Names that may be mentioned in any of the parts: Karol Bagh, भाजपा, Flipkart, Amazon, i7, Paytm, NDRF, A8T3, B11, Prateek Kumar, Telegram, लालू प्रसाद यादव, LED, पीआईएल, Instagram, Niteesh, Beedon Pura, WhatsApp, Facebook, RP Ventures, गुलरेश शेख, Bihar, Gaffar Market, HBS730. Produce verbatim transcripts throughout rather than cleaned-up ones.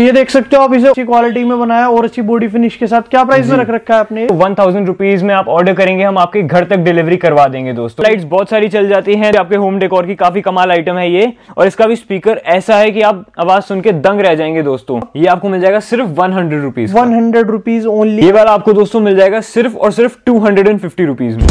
ये देख सकते हो आप, इसे अच्छी क्वालिटी में बनाया और अच्छी बॉडी फिनिश के साथ। क्या प्राइस में रख रखा है आपने? वन थाउजेंड रुपीज में आप ऑर्डर करेंगे, हम आपके घर तक डिलीवरी करवा देंगे। दोस्तों लाइट्स बहुत सारी चल जाती हैं, आपके होम डेकोर की काफी कमाल आइटम है ये। और इसका भी स्पीकर ऐसा है कि आप आवाज सुन के दंग रह जाएंगे। दोस्तों ये आपको मिल जाएगा सिर्फ one hundred rupees one hundred rupees only. ये वाला आपको दोस्तों मिल जाएगा सिर्फ और सिर्फ two hundred and fifty rupees में।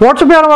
व्हाट्सएप यार,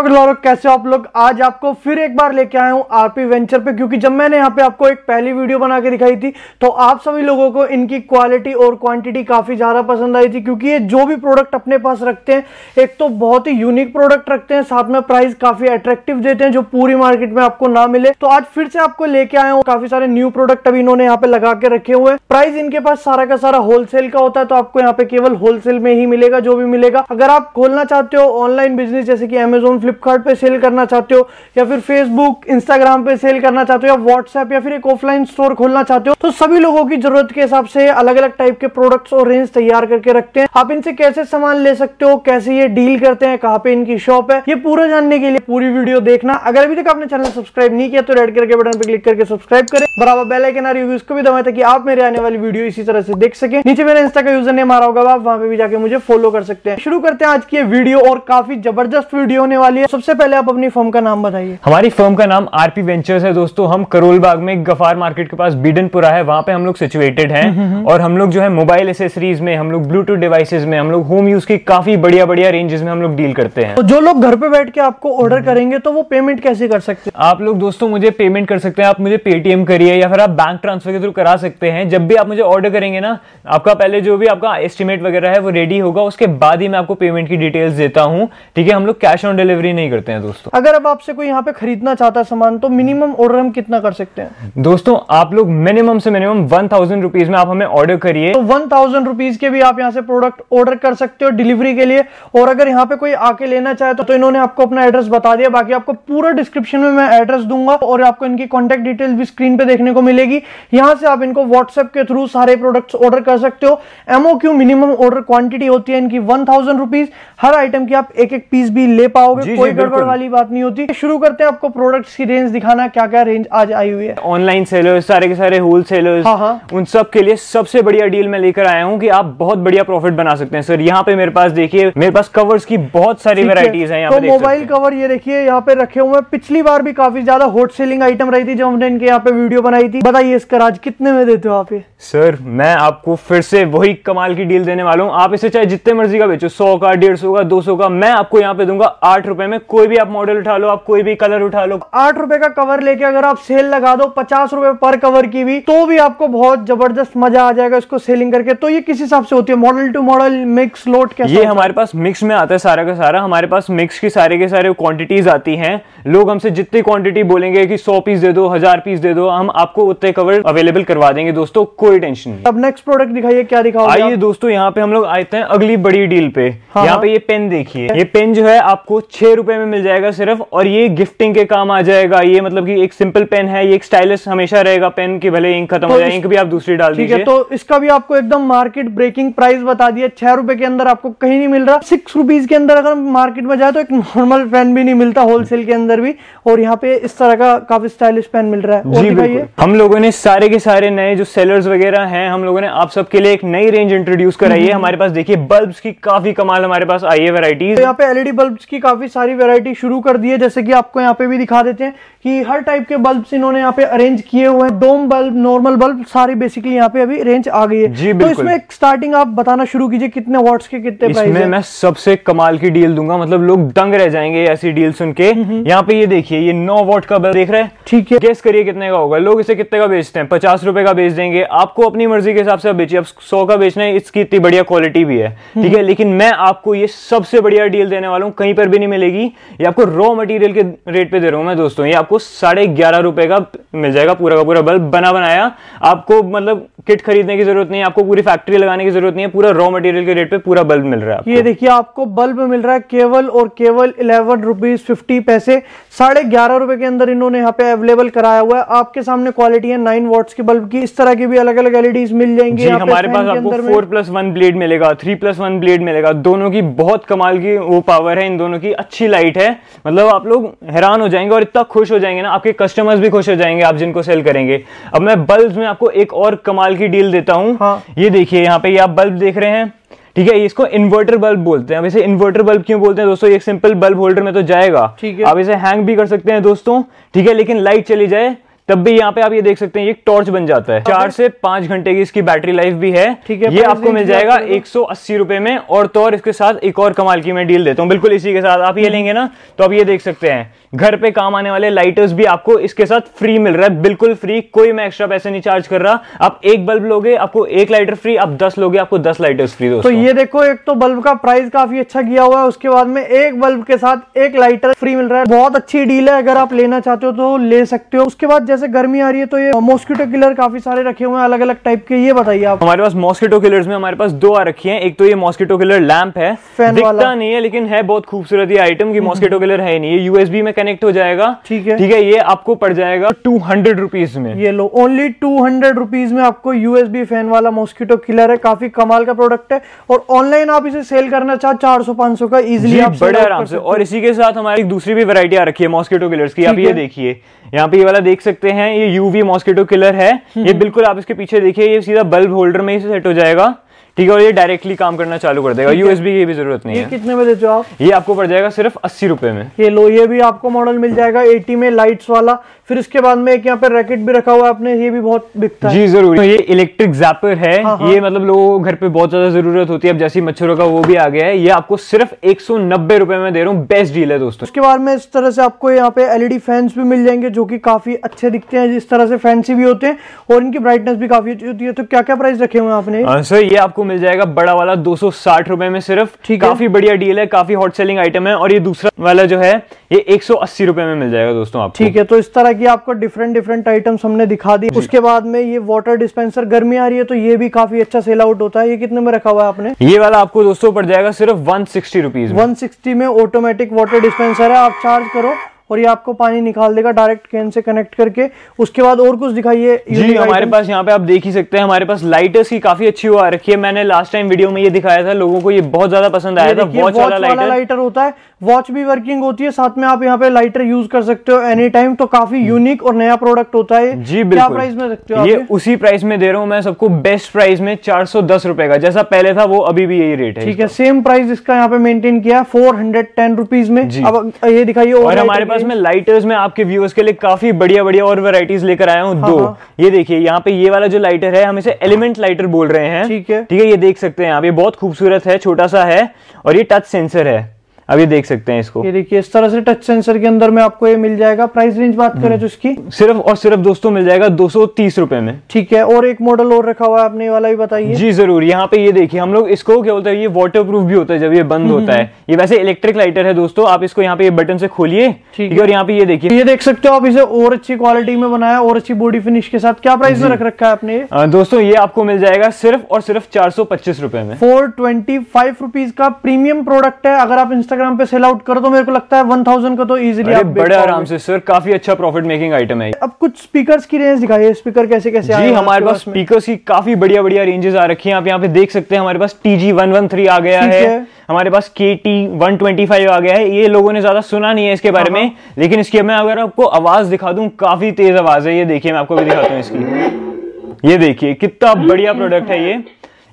कैसे आप लोग? आज आपको फिर एक बार लेके आया हूँ आरपी वेंचर पे, क्योंकि जब मैंने यहाँ पे आपको एक पहली वीडियो बना के दिखाई थी तो आप सभी लोगों को इनकी क्वालिटी और क्वांटिटी काफी ज्यादा पसंद आई थी, क्योंकि ये जो भी प्रोडक्ट अपने पास रखते हैं एक तो बहुत ही यूनिक प्रोडक्ट रखते हैं, साथ में प्राइस काफी अट्रैक्टिव देते हैं जो पूरी मार्केट में आपको ना मिले। तो आज फिर से आपको लेके आया हूँ काफी सारे न्यू प्रोडक्ट अभी इन्होंने यहाँ पे लगा के रखे हुए। प्राइस इनके पास सारा का सारा होलसेल का होता है, तो आपको यहाँ पे केवल होलसेल में ही मिलेगा जो भी मिलेगा। अगर आप खोलना चाहते हो ऑनलाइन बिजनेस, जैसे कि Amazon, Flipkart पे सेल करना चाहते हो, या फिर Facebook, Instagram पे सेल करना चाहते हो, या WhatsApp, या फिर एक ऑफलाइन स्टोर खोलना चाहते हो, तो सभी लोगों की जरूरत के हिसाब से अलग अलग टाइप के प्रोडक्ट्स और रेंज तैयार करके रखते हैं। आप इनसे कैसे सामान ले सकते हो, कैसे ये डील करते हैं, कहाँ पे इनकी शॉप है, ये पूरा जानने के लिए पूरी वीडियो देखना। अगर अभी तक आपने चैनल सब्सक्राइब नहीं किया तो रेड कलर के बटन पर क्लिक करके सब्सक्राइब करें, बराबर बेल आइकन और रिव्यूज को भी दबाएं ताकि आप मेरे आने वाली वीडियो इसी तरह से देख सके। नीचे मेरा इंस्टा का यूजर नेम आ रहा होगा, आप वहां पे भी जाके मुझे फॉलो कर सकते हैं। शुरू करते हैं आज की वीडियो, और काफी जबरदस्त वीडियो होने वाली है। सबसे पहले आप अपनी फर्म का नाम बताइए। हमारी फर्म का नाम आरपी वेंचर्स है दोस्तों। हम करोल बाग में गफार मार्केट के पास बीडन पुरा है, वहां पे हम लोग सिचुएटेड हैं। और हम लोग जो है मोबाइल एसेसरीज में, हम लोग ब्लूटूथ डिवाइसेस में, हम लोग होम यूज की काफी बढ़िया बढ़िया रेंजेस में हम लोग डील करते हैं। तो जो लोग घर पे बैठ के आपको ऑर्डर करेंगे तो वो पेमेंट कैसे कर सकते हैं? आप लोग दोस्तों मुझे पेमेंट कर सकते हैं, आप मुझे पेटीएम करिए या फिर आप बैंक ट्रांसफर के थ्रू करा सकते हैं। जब भी आप मुझे ऑर्डर करेंगे ना, आपका पहले जो भी आपका एस्टिमेट वगैरह है वो रेडी होगा, उसके बाद ही मैं आपको पेमेंट की डिटेल्स देता हूँ। ठीक है, हम लोग कैश ऑन डिलीवरी नहीं करते हैं दोस्तों। अगर अब आपसे कोई यहाँ पे खरीदना चाहता है सामान, तो मिनिमम ऑर्डर हम कितना कर सकते हैं? दोस्तों आप लोग मिनिमम से मिनिमम वन थाउजेंड रुपीज में आप हमें ऑर्डर करिए, तो वन थाउजेंड रुपीज के भी आप यहाँ से प्रोडक्ट ऑर्डर कर सकते हो डिलीवरी के लिए। और अगर यहाँ पे कोई आके लेना चाहे तो, तो इन्होंने आपको अपना एड्रेस बता दिया, बाकी आपको पूरा डिस्क्रिप्शन में मैं एड्रेस दूंगा और आपको इनकी कॉन्टेक्ट डिटेल भी स्क्रीन पे देखने को मिलेगी। यहाँ से आप इनको व्हाट्सएप के थ्रू सारे प्रोडक्ट ऑर्डर कर सकते हो। एमओक्यू मिनिमम ऑर्डर क्वांटिटी होती है इनकी वन थाउजेंड रुपीज। हर आइटम की आप एक एक पीस भी ले पाओगे, कोई गड़बड़ वाली बात नहीं होती। शुरू करते हैं आपको प्रोडक्ट्स की रेंज दिखाना, क्या क्या रेंज आज आई हुई है। ऑनलाइन सेलर्स, सारे के सारे होलसेलर्स, हाँ हाँ। उन सब के लिए सबसे बढ़िया डील मैं लेकर आया हूँ कि आप बहुत बढ़िया प्रॉफिट बना सकते हैं। सर यहाँ पे मेरे पास देखिए, मेरे पास कवर्स की बहुत सारी वैरायटीज है। तो मोबाइल कवर ये देखिए यहाँ पे रखे हुए हैं। पिछली बार भी काफी ज्यादा हॉट सेलिंग आइटम रही थी जब हमने इनके यहाँ पे वीडियो बनाई थी। बताइए इसका आज कितने में देते हो आप? सर मैं आपको फिर से वही कमाल की डील देने वाला हूँ। आप इसे चाहे जितने मर्जी का बेचो, सौ का, डेढ़ सौ का, दो सौ का, मैं आपको यहाँ पे दूंगा आठ रुपए में। कोई भी आप मॉडल उठा लो, आप कोई भी कलर उठा लो, आठ रुपए का कवर लेके अगर आप सेल लगा दो पचास रुपए पर कवर की भी, तो भी आपको बहुत जबरदस्त मजा आ जाएगा इसको सेलिंग करके। तो ये किस हिसाब से होती है? Model to model, mix, lot, कैसा? ये हमारे पास मिक्स में आता है सारा का सारा। हमारे पास मिक्स की सारे के सारे क्वांटिटीज आती है। लोग हमसे जितनी क्वांटिटी बोलेंगे कि सौ पीस दे दो, हजार पीस दे दो, हम आपको उतने कवर अवेलेबल करवा देंगे दोस्तों, कोई टेंशन नहीं। अब नेक्स्ट प्रोडक्ट दिखाइए, क्या दिखाओ? आइए दोस्तों यहाँ पे हम लोग आते हैं अगली बड़ी डील पे। यहाँ पे ये पेन देखिए, ये पेन जो है आपको छह रुपए में मिल जाएगा सिर्फ, और ये गिफ्टिंग के काम आ जाएगा। ये मतलब कि एक सिंपल पेन है, ये एक स्टाइलिश हमेशा रहेगा पेन की, भले इंक खत्म तो हो जाए, इंक भी आप दूसरी डाल दीजिए। तो इसका भी आपको एकदम मार्केट ब्रेकिंग प्राइस बता दिया, छह रुपए के अंदर आपको कहीं नहीं मिल रहा। सिक्स रुपीज के अंदर अगर मार्केट में जाए तो एक नॉर्मल पेन भी नहीं मिलता होलसेल के अंदर भी, और यहाँ पे इस तरह का काफी स्टाइलिश पेन मिल रहा है। हम लोगों ने सारे के सारे नए जो सेलर्स वगैरह है, हम लोगों ने आप सबके लिए एक नई रेंज इंट्रोड्यूस कराई है। हमारे पास देखिए बल्ब की काफी कमाल हमारे पास आई है वेराइटीज। यहाँ पे एलईडी बल्ब्स की काफी सारी वैरायटी शुरू कर दी है, जैसे कि आपको यहाँ पे भी दिखा देते हैं कि हर टाइप के बल्ब्स इन्होंने यहाँ पे अरेंज किए हुए हैं। डोम बल्ब, नॉर्मल बल्ब, सारी बेसिकली यहाँ पे अभी रेंज आ गई है। जी बिल्कुल। तो इसमें एक स्टार्टिंग आप बताना शुरू कीजिए, कितने वॉट्स के कितने प्राइस है? मैं सबसे कमाल की डील दूंगा, मतलब लोग दंग रह जाएंगे ऐसी डील सुन के। यहाँ पे ये देखिए, ये नौ वॉट का बल्ब देख रहे हैं, ठीक है? गेस करिए कितने का होगा? लोग इसे कितने का बेचते हैं? पचास रुपए का बेच देंगे। आपको अपनी मर्जी के हिसाब से बेचिए, आप सौ का बेचना है, इसकी इतनी बढ़िया क्वालिटी भी है, ठीक है? लेकिन मैं आपको ये सबसे बढ़िया डील देने वाला हूँ, कहीं पर भी नहीं मिलेगी। ये आपको रॉ मटेरियल के रेट पे दे रहा हूँ मैं दोस्तों। ये आपको साढ़े ग्यारह रुपए का मिल जाएगा पूरा का पूरा बल्ब बना बनाया। आपको मतलब किट खरीदने की जरूरत नहीं है, आपको पूरी फैक्ट्री लगाने की जरूरत नहीं है, पूरा रॉ मटेरियल के रेट पे पूरा बल्ब मिल रहा है। ये देखिए आपको बल्ब मिल रहा है केवल और केवल इलेवन रुपीज फिफ्टी पैसे, साढ़े ग्यारह रुपए के अंदर इन्होंने यहाँ पे अवेलेबल कराया हुआ है। आपके सामने क्वालिटी है नाइन वॉट्स के बल्ब की, इस तरह की भी अलग अलग एलईडीज मिल जाएंगी। हमारे पास आपको फोर प्लस वन ब्लेड मिलेगा, थ्री प्लस वन ब्लेड मिलेगा, दोनों की बहुत कमाल की वो पावर है, इन दोनों की अच्छी लाइट है। मतलब आप लोग हैरान हो जाएंगे और इतना खुश हो जाएंगे ना, आपके कस्टमर्स भी खुश हो जाएंगे आप जिनको सेल करेंगे। अब मैं बल्ब्स में आपको एक और कमाल की डील देता हूं। हाँ। ये देखिए यहाँ पे ये आप बल्ब देख रहे हैं, ठीक है, इसको इन्वर्टर बल्ब बोलते हैं। अब इसे इन्वर्टर बल्ब क्यों बोलते हैं दोस्तों, एक सिंपल बल्ब होल्डर में तो जाएगा, ठीक है, आप इसे हैंग भी कर सकते हैं दोस्तों, ठीक है, लेकिन लाइट चली जाए तब भी यहाँ पे आप ये देख सकते हैं ये टॉर्च बन जाता है। चार से पांच घंटे की इसकी बैटरी लाइफ भी है, ठीक है, ये आपको मिल जाएगा एक सौ अस्सी रुपए में। और तो और इसके साथ एक और कमाल की मैं डील देता हूँ, बिल्कुल इसी के साथ आप ये लेंगे ना तो आप ये देख सकते हैं घर पे काम आने वाले लाइटर्स भी आपको इसके साथ फ्री मिल रहा है, बिल्कुल फ्री, कोई मैं एक्स्ट्रा पैसे नहीं चार्ज कर रहा। आप एक बल्ब लोगे आपको एक लाइटर फ्री, आप दस लोगे आपको दस लाइटर्स फ्री। तो ये देखो एक तो बल्ब का प्राइस काफी अच्छा किया हुआ है, उसके बाद में एक बल्ब के साथ एक लाइटर फ्री मिल रहा है, बहुत अच्छी डील है। अगर आप लेना चाहते हो तो ले सकते हो। उसके बाद जैसे गर्मी आ रही है तो ये मॉस्किटो किलर काफी सारे रखे हुए हैं अलग अलग टाइप के, ये बताइए आप। हमारे पास मॉस्किटो किलर्स में हमारे पास दो आ रखी हैं, एक तो ये मॉस्किटो किलर लैंप है, दिखता नहीं है लेकिन है बहुत खूबसूरत ये आइटम की, मॉस्किटो किलर है नहीं, ये यूएसबी में कनेक्ट हो जाएगा, ठीक है, ठीक है, ये आपको पड़ जाएगा टू हंड्रेड रुपीज में। ये लो ओनली टू हंड्रेड रुपीज में आपको यूएसबी फैन वाला मॉस्किटो किलर है, काफी कमाल का प्रोडक्ट है और ऑनलाइन आप इसे सेल करना चाहे चार सौ पांच सौ का इजिली आप बड़े आराम से। और इसी के साथ हमारी दूसरी भी वैरायटी आ रखी है मॉस्किटो किलर्स की, आप ये देखिए यहाँ पे ये वाला देख सकते हैं, ये यूवी मॉस्किटो किलर है, ये बिल्कुल आप इसके पीछे देखिए ये सीधा बल्ब होल्डर में ही सेट हो जाएगा, ठीक है, और ये डायरेक्टली काम करना चालू कर देगा, यूएसबी की भी जरूरत नहीं है। कितने में देते हो आप? ये आपको पड़ जाएगा सिर्फ अस्सी रुपए में। ये लो ये भी आपको मॉडल मिल जाएगा अस्सी में लाइट्स वाला। फिर इसके बाद में एक यहाँ पे रैकेट भी रखा हुआ है आपने, ये भी बहुत बिकता है। जी जरूर, तो ये इलेक्ट्रिक जैपर है। हाँ हाँ। ये मतलब लोगों को घर पे बहुत ज्यादा जरूरत होती है, अब जैसे मच्छरों का वो भी आ गया है, ये आपको सिर्फ एक सौ नब्बे रुपए में दे रहा हूँ, बेस्ट डील है दोस्तों। उसके बाद में इस तरह से आपको यहाँ पे एलईडी फैंस भी मिल जाएंगे जो की काफी अच्छे दिखते हैं, जिस तरह से फैंसी भी होते हैं और इनकी ब्राइटनेस भी काफी अच्छी होती है। तो क्या क्या प्राइस रखे हुए आपने? सर ये आपको मिल जाएगा बड़ा वाला दो सौ साठ रुपए में सिर्फ, ठीक है, काफी बढ़िया डील है, काफी हॉट सेलिंग आइटम है। और ये दूसरा वाला जो है ये एक सौ अस्सी रुपए में मिल जाएगा दोस्तों आपको, ठीक है। तो इस तरह की आपको डिफरेंट डिफरेंट आइटम्स हमने दिखा दी। उसके बाद में ये वाटर डिस्पेंसर, गर्मी आ रही है तो ये भी काफी अच्छा सेल आउट होता है। ये कितने में रखा हुआ है आपने? ये वाला आपको दोस्तों पड़ जाएगा सिर्फ one sixty rupees one sixty में ऑटोमेटिक वाटर डिस्पेंसर है, आप चार्ज करो और ये आपको पानी निकाल देगा डायरेक्ट कैन से कनेक्ट करके। उसके बाद और कुछ दिखाइए। जी हमारे पास यहाँ पे आप देख ही सकते हैं हमारे पास लाइटर्स की काफी अच्छी हुआ रखी है। मैंने लास्ट टाइम वीडियो में ये दिखाया था, लोगों को ये बहुत ज्यादा पसंद आया था। वॉच वाला लाइटर लाइटर होता है, वॉच भी वर्किंग होती है, साथ में आप यहाँ पे लाइटर यूज कर सकते हो एनी टाइम। तो काफी यूनिक और नया प्रोडक्ट होता है। जी बिल्कुल, क्या प्राइस में रखते हो? ये उसी प्राइस में दे रहा हूँ मैं सबको, बेस्ट प्राइस में चार सौ दस रुपए का, जैसा पहले था वो अभी भी यही रेट है, ठीक है, सेम प्राइस इसका यहाँ पे मेंटेन किया फोर हंड्रेड टेन रुपीज में। अब ये दिखाइए। और हमारे पास में लाइटर्स में आपके व्यूअर्स के लिए काफी बढ़िया बढ़िया और वैराइटीज लेकर आया हूँ। हाँ, दो ये देखिए यहाँ पे ये वाला जो लाइटर है, हम इसे एलिमेंट लाइटर बोल रहे हैं, ठीक है, ठीक है, ये देख सकते हैं आप, ये बहुत खूबसूरत है, छोटा सा है और ये टच सेंसर है, अब ये देख सकते हैं इसको, ये देखिए इस तरह से टच सेंसर के अंदर में आपको ये मिल जाएगा। प्राइस रेंज बात करें तो इसकी सिर्फ और सिर्फ दोस्तों मिल जाएगा दो सौ तीस रुपए में, ठीक है। और एक मॉडल और रखा हुआ है आपने, ये वाला भी बताइए। जी जरूर, यहाँ पे ये देखिए हम लोग इसको क्या बोलते हैं, ये वाटर प्रूफ भी होता है जब ये बंद होता है। ये वैसे इलेक्ट्रिक लाइटर है दोस्तों, आप इसको यहाँ पे बटन से खोलिए, ठीक है, और यहाँ पे ये देखिए, ये देख सकते हो आप, इसे और अच्छी क्वालिटी में बनाया और अच्छी बॉडी फिनिश के साथ। क्या प्राइस में रख रखा है आपने दोस्तों? ये आपको मिल जाएगा सिर्फ और सिर्फ चार सौ पच्चीस रुपए में, फोर ट्वेंटी फाइव रुपीज का प्रीमियम प्रोडक्ट है। अगर आप इंस्टाग्राम पे सेल आउट करो तो मेरे को लगता है वन थाउजेंड का तो इजीली आप बड़े आराम से। सर काफी अच्छा प्रॉफिट मेकिंग आइटम है। अब कुछ स्पीकर्स की रेंज दिखाइए, स्पीकर कैसे कैसे आए? जी हमारे पास स्पीकर्स की काफी बढ़िया बढ़िया रेंजेस आ रखी हैं, आप यहाँ पे देख सकते हैं। हमारे पास टीजी वन वन थ्री आ गया है, हमारे पास K T one twenty five आ गया है, ये लोगों ने ज्यादा सुना नहीं है इसके बारे में, लेकिन इसकी मैं अगर आपको आवाज दिखा दूं, काफी तेज आवाज है, ये देखिए मैं आपको भी दिखाता हूँ इसकी, ये देखिए कितना बढ़िया प्रोडक्ट है। ये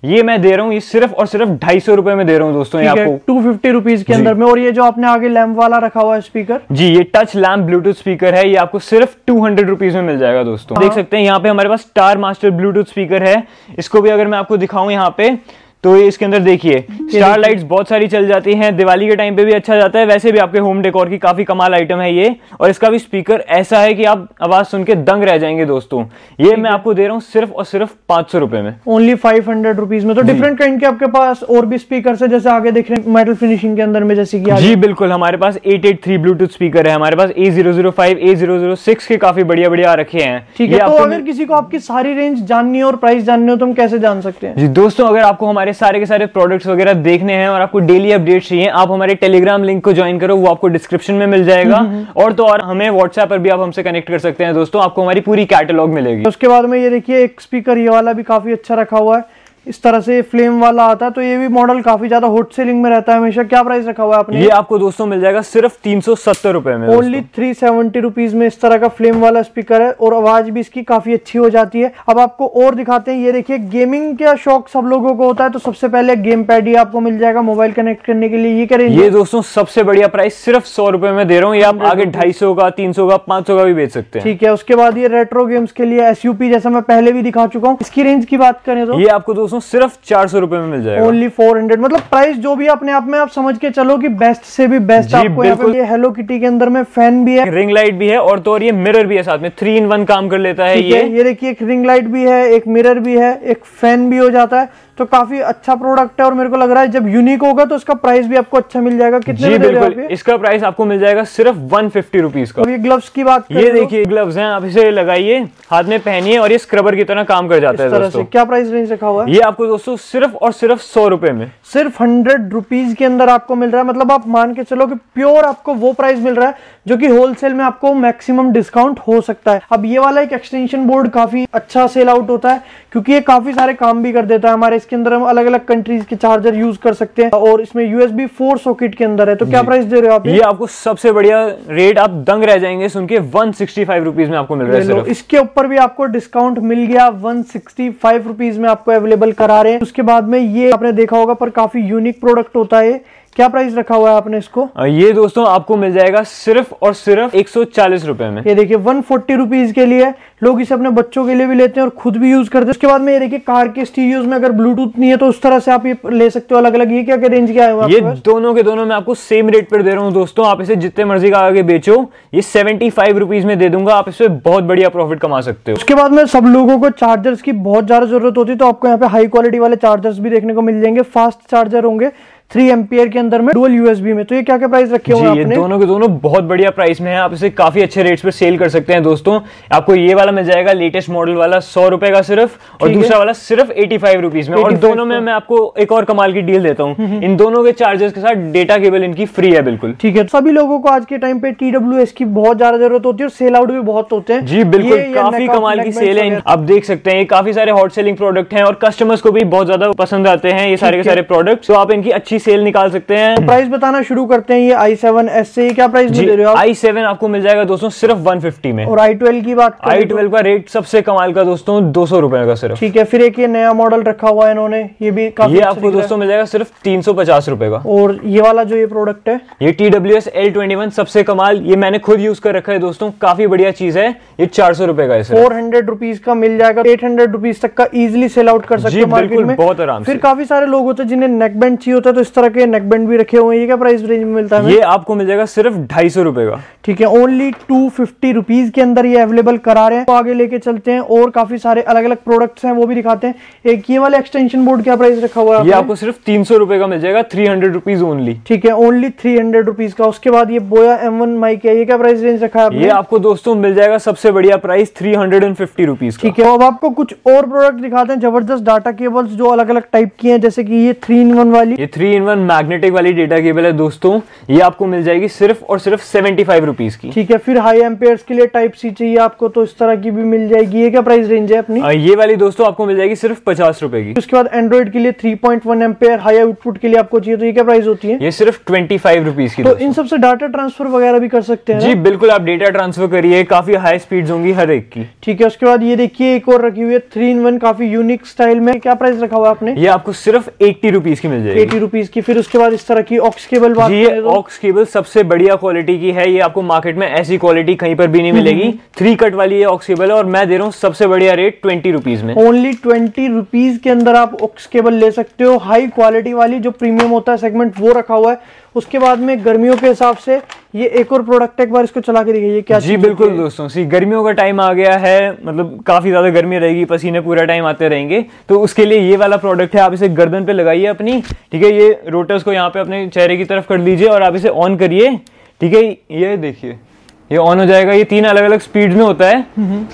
ये मैं दे रहा हूँ, ये सिर्फ और सिर्फ ढाई सौ रुपए में दे रहा हूँ दोस्तों, आपको टू फिफ्टी रुपीज के अंदर में। और ये जो आपने आगे लैम्प वाला रखा हुआ है स्पीकर, जी ये टच लैम्प ब्लूटूथ स्पीकर है, ये आपको सिर्फ टू हंड्रेड रुपीज में मिल जाएगा दोस्तों। देख सकते हैं यहाँ पे हमारे पास स्टार मास्टर ब्लूटूथ स्पीकर है, इसको भी अगर मैं आपको दिखाऊं यहाँ पे तो इसके अंदर देखिए स्टार लाइट्स बहुत सारी चल जाती हैं, दिवाली के टाइम पे भी अच्छा जाता है, वैसे भी आपके होम डेकोर की काफी कमाल आइटम है ये। और इसका भी स्पीकर ऐसा है कि आप आवाज सुन के दंग रह जाएंगे दोस्तों। ये मैं आपको दे रहा हूँ सिर्फ और सिर्फ पांच सौ रुपए में, ओनली फाइव हंड्रेड रुपीज में। तो डिफरेंट काइंड के आपके पास और भी स्पीकर है, जैसे आगे देख रहे हैं मेटल फिनिशिंग के अंदर में, जैसे कि जी बिल्कुल हमारे पास eight eight three Bluetooth speaker है, हमारे पास A zero zero five, A zero zero six के काफी बढ़िया बढ़िया रखे हैं। ठीक है, तो अगर किसी को आपकी सारी रेंज जाननी हो और प्राइस जाननी हो तो हम कैसे जान सकते हैं? जी दोस्तों, अगर आपको हमारे सारे के सारे प्रोडक्ट्स वगैरह देखने हैं और आपको डेली अपडेट चाहिए, आप हमारे टेलीग्राम लिंक को ज्वाइन करो, वो आपको डिस्क्रिप्शन में मिल जाएगा। और तो और हमें व्हाट्सएप पर भी आप हमसे कनेक्ट कर सकते हैं दोस्तों, आपको हमारी पूरी कैटलॉग मिलेगी। उसके बाद में ये देखिए एक स्पीकर ये वाला भी काफी अच्छा रखा हुआ है, इस तरह से फ्लेम वाला आता है, तो ये भी मॉडल काफी ज्यादा हॉट सेलिंग में रहता है हमेशा। क्या प्राइस रखा हुआ है आपने? ये आपको दोस्तों मिल जाएगा सिर्फ तीन सौ सत्तर रुपए में, ओनली थ्री सेवेंटी रुपीज में। इस तरह का फ्लेम वाला स्पीकर है और आवाज भी इसकी काफी अच्छी हो जाती है। अब आपको और दिखाते हैं, ये देखिए गेमिंग का शौक सब लोगों को होता है, तो सबसे पहले गेम पैड ये आपको मिल जाएगा मोबाइल कनेक्ट करने के लिए। ये करेंगे ये दोस्तों सबसे बढ़िया प्राइस सिर्फ सौ रुपए में दे रहा हूँ, ये आप आगे ढाई सौ का, तीन सौ का, पांच सौ का भी बेच सकते हैं। ठीक है, उसके बाद ये रेट्रो गेम्स के लिए एसयूपी, जैसा मैं पहले भी दिखा चुका हूँ, इसकी रेंज की बात करें तो ये आपको दोस्तों सिर्फ चार सौ रुपए में मिल जाएगा, ओनली फोर हंड्रेड। मतलब प्राइस जो भी अपने आप में आप समझ के चलो कि बेस्ट से भी बेस्ट आपको यहाँ पे। ये हेलो किटी के अंदर में फैन भी है, रिंग लाइट भी है, और तो और ये मिरर भी है साथ में, थ्री इन वन काम कर लेता है ये। ये देखिए एक रिंग लाइट भी है, एक मिरर भी है, एक फैन भी हो जाता है, तो काफी अच्छा प्रोडक्ट है। और मेरे को लग रहा है जब यूनिक होगा तो इसका प्राइस भी आपको अच्छा मिल जाएगा। कितने में दे रहे हो आप? इसका प्राइस आपको मिल जाएगा सिर्फ वन फिफ्टी रुपीज का। ग्लव्स की बात, ये देखिए ग्लव्स हैं, आप इसे लगाइए, हाथ में पहनिए, और ये स्क्रबर की तरह काम कर जाता है। क्या प्राइस रेंज रखा हुआ है? ये आपको दोस्तों सिर्फ और सिर्फ सौ रुपए में, सिर्फ हंड्रेड रुपीज के अंदर आपको मिल रहा है। मतलब आप मान के चलो कि प्योर आपको वो प्राइस मिल रहा है जो कि होलसेल में आपको मैक्सिमम डिस्काउंट हो सकता है। अब ये वाला एक एक्सटेंशन बोर्ड काफी अच्छा सेल आउट होता है, क्योंकि ये काफी सारे काम भी कर देता है हमारे। इसके अंदर हम अलग अलग कंट्रीज के चार्जर यूज कर सकते हैं, और इसमें यूएसबी फोर सॉकेट के अंदर है। तो क्या प्राइस दे रहे हो आप? ये आपको सबसे बढ़िया रेट, आप दंग रह जाएंगे सुन के, वन सिक्सटी फाइव रुपीज में आपको मिल रहा है। इसके ऊपर भी आपको डिस्काउंट मिल गया, वन सिक्सटी फाइव रुपीज में आपको अवेलेबल करा रहे हैं। उसके बाद में ये आपने देखा होगा पर काफी यूनिक प्रोडक्ट होता है। क्या प्राइस रखा हुआ है आपने इसको? ये दोस्तों आपको मिल जाएगा सिर्फ और सिर्फ एक सौ चालीस रुपए में। ये देखिए वन फोर्टी रुपीज के लिए, लोग इसे अपने बच्चों के लिए भी लेते हैं और खुद भी यूज करते हैं। उसके बाद में ये देखिए कार के स्टीरियोज में अगर ब्लूटूथ नहीं है तो उस तरह से आप ये ले सकते हो अलग अलग। ये क्या क्या रेंज क्या है? ये दोनों के दोनों मैं आपको सेम रेट पर दे रहा हूँ दोस्तों, आप इसे जितने मर्जी का आगे बेचो, ये सेवेंटी फाइव रुपीज में दे दूंगा, आप इसे बहुत बढ़िया प्रॉफिट कमा सकते हो। उसके बाद में सब लोगों को चार्जर्स की बहुत ज्यादा जरूरत होती है, तो आपको यहाँ पे हाई क्वालिटी वाले चार्जर्स भी देखने को मिल जाएंगे, फास्ट चार्जर होंगे, थ्री एम्पियर के अंदर में, डुअल यूएसबी में। तो ये क्या क्या प्राइस रखे हुए हैं आपने? ये दोनों के दोनों बहुत बढ़िया प्राइस में है, आप इसे काफी अच्छे रेट्स पर सेल कर सकते हैं दोस्तों। आपको ये वाला मिल जाएगा लेटेस्ट मॉडल वाला सौ रुपए का सिर्फ, और दूसरा वाला सिर्फ एटी फाइव रुपीज में। और दोनों में मैं आपको एक और कमाल की डील देता हूँ, इन दोनों के चार्जर्स के साथ डेटा केबल इनकी फ्री है बिल्कुल। ठीक है, सभी लोगों को आज के टाइम पे टी डब्ल्यू एस की बहुत ज्यादा जरूरत होती है, सेल आउट भी बहुत होते हैं। जी बिल्कुल, काफी कमाल की सेल है, आप देख सकते हैं ये काफी सारे हॉट सेलिंग प्रोडक्ट है, और कस्टमर्स को भी बहुत ज्यादा पसंद आते हैं ये सारे के सारे प्रोडक्ट। तो आप इनकी अच्छी सेल निकाल सकते हैं। तो प्राइस बताना शुरू करते हैं, ये आई सेवन एस से क्या प्राइस दे रहे हो आप? आई सेवन आपको मिल जाएगा दोस्तों सिर्फ एक सौ पचास में। और आई ट्वेल्व की बात करें, आई ट्वेल्व का रेट सबसे कमाल का दोस्तों दो सौ रुपए का सिर्फ। ठीक है, फिर एक ये नया मॉडल रखा हुआ है इन्होंने, ये भी काफी ये आपको दोस्तों मिल जाएगा सिर्फ तीन सौ पचास रुपए का। और ये वाला जो ये प्रोडक्ट है, ये T W S L twenty one सबसे कमाल, ये मैंने खुद यूज कर रखा है दोस्तों, काफी बढ़िया चीज है। ये चार सौ रुपए का, फोर हंड्रेड रुपीज का मिल जाएगा, एट हंड्रेड रुपीज तक का इजिली सेल आउट कर सकते हो मार्केट में बहुत आराम से। फिर काफी सारे लोग होते हैं जिन्हें नेकबैंड चाहिए होता है, तो इस तरह के नेकबैंड भी रखे हुए हैं। ये क्या प्राइस रेंज में मिलता है? ये आपको मिल जाएगा सिर्फ ढाई सौ रुपए का। ठीक है, ओनली टू फिफ्टी रुपीज के अंदर ये अवेलेबल करा रहे हैं। तो आगे लेके चलते हैं और काफी सारे अलग अलग प्रोडक्ट्स हैं, वो भी दिखाते हैं। एक ये वाला एक्सटेंशन बोर्ड क्या प्राइस रखा हुआ है? ये आपको सिर्फ तीन सौ रुपए का मिल जाएगा, थ्री हंड्रेड रुपीज ओनली। ठीक है, ओनली थ्री हंड्रेड रुपीज का। उसके बाद ये बोया एम वन माइक है, ये क्या प्राइस रेंज रखा है? ये आपको दोस्तों मिल जाएगा सबसे बढ़िया price three hundred and fifty rupees. ठीक है, अब आपको कुछ और प्रोडक्ट दिखाते हैं, जबरदस्त डाटा केबल्स जो अलग अलग टाइप की है, जैसे की ये थ्री इन वन वाली, ये थ्री इन वन मैग्नेटिक वाली डेटा केबल है दोस्तों, ये आपको मिल जाएगी सिर्फ और सिर्फ पचहत्तर रुपीस की। ठीक है, फिर हाई एम्पेयर्स के लिए टाइप सी चाहिए आपको, तो इस तरह की भी मिल जाएगी। ये क्या प्राइस रेंज है अपनी? ये वाली दोस्तों आपको मिल जाएगी सिर्फ पचास रुपए की। उसके बाद एंड्रॉइड के लिए three point one ampere high output के लिए आपको चाहिए, तो ये क्या प्राइस होती है? ये सिर्फ ट्वेंटी फाइव रुपीज की। तो इन सबसे डाटा ट्रांसफर वगैरह भी कर सकते हैं? जी बिल्कुल, आप डेटा ट्रांसफर करिए, काफी हाई स्पीड होंगी हर एक की। ठीक है, उसके बाद ये देखिए एक और रखी हुई है थ्री इन वन, काफी यूनिक स्टाइल में। क्या प्राइस रखा हुआ आपने? ये आपको सिर्फ एट्टी रुपीज की मिल जाएगी। एट्टी रुपीज रुपीज की। फिर उसके बाद इस तरह की ऑक्स केबल, बात ये ऑक्स केबल सबसे बढ़िया क्वालिटी की है, ये आपको मार्केट में ऐसी क्वालिटी कहीं पर भी नहीं मिलेगी। थ्री कट वाली ये ऑक्स केबल है और मैं दे रहा हूँ सबसे बढ़िया रेट ट्वेंटी रुपीज में, ओनली ट्वेंटी रुपीज के अंदर आप ऑक्स केबल ले सकते हो। हाई क्वालिटी वाली जो प्रीमियम होता है सेगमेंट वो रखा हुआ है। उसके बाद में गर्मियों के हिसाब से ये एक और प्रोडक्ट, एक बार इसको चला के दिखाइए क्या। जी बिल्कुल दोस्तों, सी गर्मियों का टाइम आ गया है, मतलब काफी ज्यादा गर्मी रहेगी, पसीने पूरा टाइम आते रहेंगे, तो उसके लिए ये वाला प्रोडक्ट है। आप इसे गर्दन पे लगाइए अपनी, ठीक है, ये रोटर्स को यहाँ पे अपने चेहरे की तरफ कर दीजिए और आप इसे ऑन करिए, ठीक है। ये देखिए ये ऑन हो जाएगा, ये तीन अलग अलग स्पीड में होता है,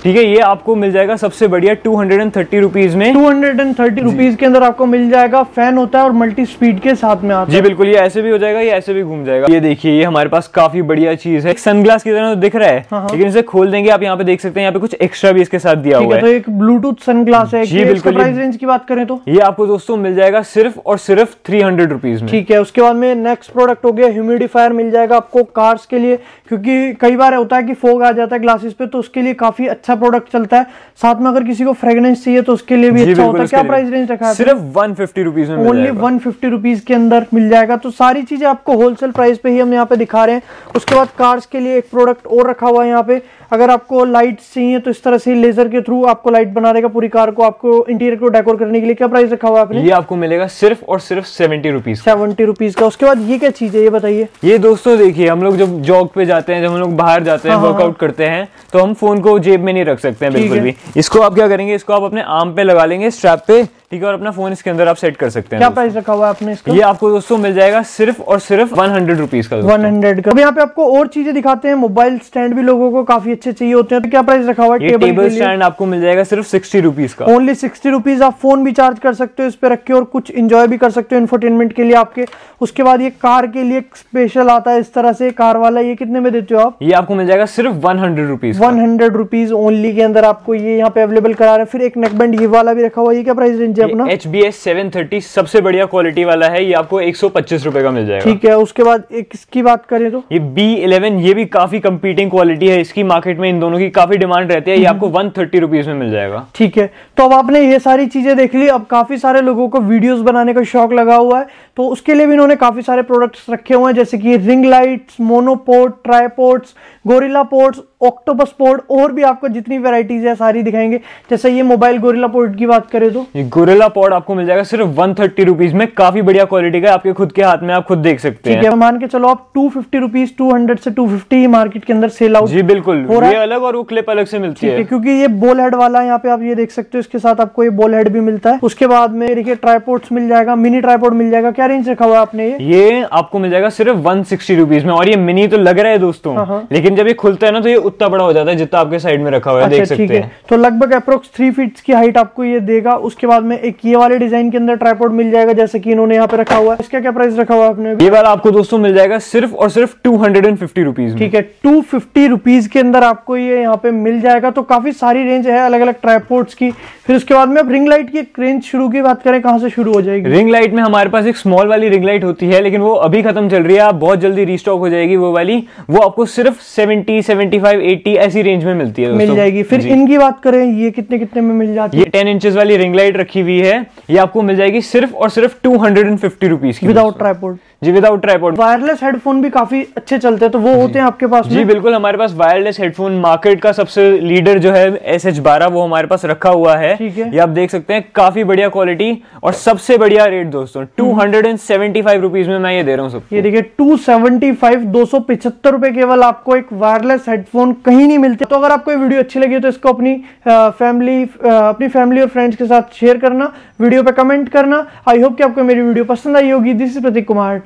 ठीक है। ये आपको मिल जाएगा सबसे बढ़िया two hundred and thirty rupees में, two hundred and thirty rupees के अंदर आपको मिल जाएगा। फैन होता है और मल्टी स्पीड के साथ में आता है। जी बिल्कुल, ये ऐसे भी हो जाएगा, ये ऐसे भी घूम जाएगा। ये देखिए ये हमारे पास काफी बढ़िया चीज है, सनग्लास की तरह तो दिख रहा है, लेकिन इसे खोल देंगे आप यहाँ पे देख सकते हैं, यहाँ पे कुछ एक्स्ट्रा भी इसके साथ दिया हुआ है। तो एक ब्लूटूथ सनग्लास है। जी बिल्कुल, प्राइस रेंज की बात करें तो ये आपको दोस्तों मिल जाएगा सिर्फ और सिर्फ थ्री हंड्रेड रुपीज में, ठीक है। उसके बाद में नेक्स्ट प्रोडक्ट हो गया ह्यूमिडिफायर, मिल जाएगा आपको कार्स के लिए, क्योंकि कई होता है कि फोग आ जाता है ग्लासेस पे, तो उसके लिए काफी अच्छा प्रोडक्ट चलता है। साथ में अगर किसी को फ्रेग्रेंस चाहिए तो उसके लिए भी अच्छा होता है। क्या प्राइस रेंज रखा है? सिर्फ वन फिफ्टी रुपीस में, ओनली वन फिफ्टी रुपीस के अंदर मिल जाएगा। तो सारी चीजें आपको होलसेल प्राइस पे ही हम यहाँ पे दिखा रहे हैं। उसके बाद कार्स के लिए एक प्रोडक्ट और रखा हुआ है यहाँ पे, अगर आपको लाइट चाहिए तो इस तरह से लेजर के थ्रू आपको लाइट बना देगा पूरी कार को, आपको इंटीरियर को डेकोर करने के लिए। क्या प्राइस रखा हुआ आपने? ये आपको मिलेगा सिर्फ और सिर्फ सेवेंटी रुपीज, सेवेंटी रुपीज का। उसके बाद ये क्या चीज है ये बताइए? ये दोस्तों देखिए, हम लोग जब जॉग पे जाते हैं, जब हम लोग बाहर जाते हैं, वर्कआउट करते हैं, तो हम फोन को जेब में नहीं रख सकते हैं बिल्कुल भी। इसको आप क्या करेंगे, इसको आप अपने आर्म पे लगा लेंगे स्ट्रैप पे, ठीक है, और अपना फोन इसके अंदर आप सेट कर सकते हैं। क्या प्राइस रखा हुआ है आपने इसका? ये आपको दोस्तों मिल जाएगा सिर्फ और सिर्फ वन हंड्रेड रुपीस का, वन हंड्रेड का। अब यहाँ पे आपको और चीजें दिखाते हैं, मोबाइल स्टैंड भी लोगों को काफी अच्छे चाहिए होते हैं, तो क्या प्राइस रखा हुआ है? ये टेबल स्टैंड आपको मिल जाएगा सिर्फ सिक्सटी रुपीज का, ओनली सिक्सटी रुपीज। आप फोन भी चार्ज कर सकते हो इस पे रख के और कुछ इंजॉय भी कर सकते हो इंफोटेनमेंट के लिए आपके। उसके बाद ये कार के लिए स्पेशल आता है इस तरह से कार वाला, ये कितने में देते हो आप? ये आपको मिल जाएगा सिर्फ one hundred rupees, one hundred rupees only के अंदर आपको ये यहाँ पे अवेलेबल करा रहे हैं। फिर एक नेकबैंड ये वाला भी रखा हुआ है, ये क्या price range? H B S seven thirty सबसे बढ़िया क्वालिटी वाला है, ये आपको एक सौ पच्चीस रुपए का मिल जाएगा, ठीक है। उसके बाद एक इसकी बात करें तो ये बी इलेवन, ये भी काफी कंपीटिंग क्वालिटी है, इसकी मार्केट में इन दोनों की काफी डिमांड रहती है, ये आपको एक सौ तीस रुपीस में मिल जाएगा, ठीक है। तो अब आपने ये सारी चीजें देख ली। अब काफी सारे लोगों को वीडियोस बनाने का शौक लगा हुआ है, तो उसके लिए भी इन्होंने काफी सारे प्रोडक्ट्स रखे हुए हैं, जैसे कि ring lights, monopod, tripods, gorilla pods, octopus pod, और भी आपको जितनी वेराइटीज है सारी दिखाएंगे। जैसे ये मोबाइल गोरिल्ला पोड की बात करें तो ये गोरिल्ला पोड आपको मिल जाएगा सिर्फ एक सौ तीस रुपीस में, काफी बढ़िया क्वालिटी का, आपके खुद के हाथ में आप खुद देख सकते हैं। ठीक है, मान के चलो आप two fifty rupees, two hundred से टू फिफ्टी ही मार्केट के अंदर सेल आउट। जी बिल्कुल, ये अलग और वो क्लिप अलग से मिलती है, क्योंकि ये बॉल हेड वाला यहाँ पे आप ये देख सकते हो, इसके साथ आपको ये बॉल हेड भी मिलता है। उसके बाद में देखिए ट्राइपोड्स मिल जाएगा, मिनी ट्राइपोड मिल जाएगा। क्या रेंज रखा हुआ आपने? ये आपको मिल जाएगा सिर्फ एक सौ साठ रुपीस में, और ये मिनी तो लग रहा है दोस्तों, लेकिन जब ये खुलता है ना तो ये उतना बड़ा हो जाता है जितना आपके साइड में रखा हुआ है, देख सकते हैं। तो लगभग अप्रोक्स थ्री फीट की हाइट आपको ये देगा। उसके बाद में एक ये वाले डिजाइन के अंदर ट्राइपॉड मिल जाएगा, जैसे कि इन्होंने यहाँ पे रखा हुआ है। इसका क्या प्राइस रखा हुआ आपने? ये वाला आपको दोस्तों मिल जाएगा सिर्फ और सिर्फ two hundred and fifty rupees, ठीक है, टू फिफ्टी रुपीज के अंदर आपको ये यहाँ पे मिल जाएगा। तो काफी सारी रेंज है अलग अलग ट्राइपॉड्स की। फिर उसके बाद में आप रिंग लाइट की रेंज शुरू की बात करें, कहाँ से शुरू हो जाएगी? रिंग लाइट में हमारे पास एक स्मॉल वाली रिंग लाइट होती है, लेकिन वो अभी खत्म चल रही है, बहुत जल्दी रिस्टॉक हो जाएगी वो वाली, वो आपको सिर्फ सेवेंटी सेवेंटी फाइव एटी ऐसी रेंज में मिलती है, मिल जाएगी। फिर इनकी बात करें, ये कितने कितने में मिल जाती है? ये टेन इंचेस वाली रिंग लाइट रखी हुई है, ये आपको मिल जाएगी सिर्फ और सिर्फ two hundred and fifty rupees की, विदाउट ट्राइपॉड। जी विदाउट ट्राइपॉड। वायरलेस हेडफोन भी काफी अच्छे चलते हैं, तो वो होते हैं आपके पास? जी बिल्कुल, हमारे पास वायरलेस हेडफोन मार्केट का सबसे लीडर जो है एस एच ट्वेल्व, वो हमारे पास रखा हुआ है, ठीक है। ये आप देख सकते हैं, काफी बढ़िया क्वालिटी और सबसे बढ़िया रेट दोस्तों two hundred and seventy five rupees में मैं ये दे रहा हूँ सबको। ये देखिए टू सेवेंटी फाइव दो सौ पिछहत्तर रुपए केवल आपको एक वायरलेस हेडफोन कहीं नहीं मिलते। तो अगर आपको ये वीडियो अच्छी लगी तो इसको अपनी फैमिली अपनी फैमिली और फ्रेंड्स के साथ शेयर करना, वीडियो पे कमेंट करना। आई होप कि आपको मेरी वीडियो पसंद आई होगी। This is Prateek Kumar.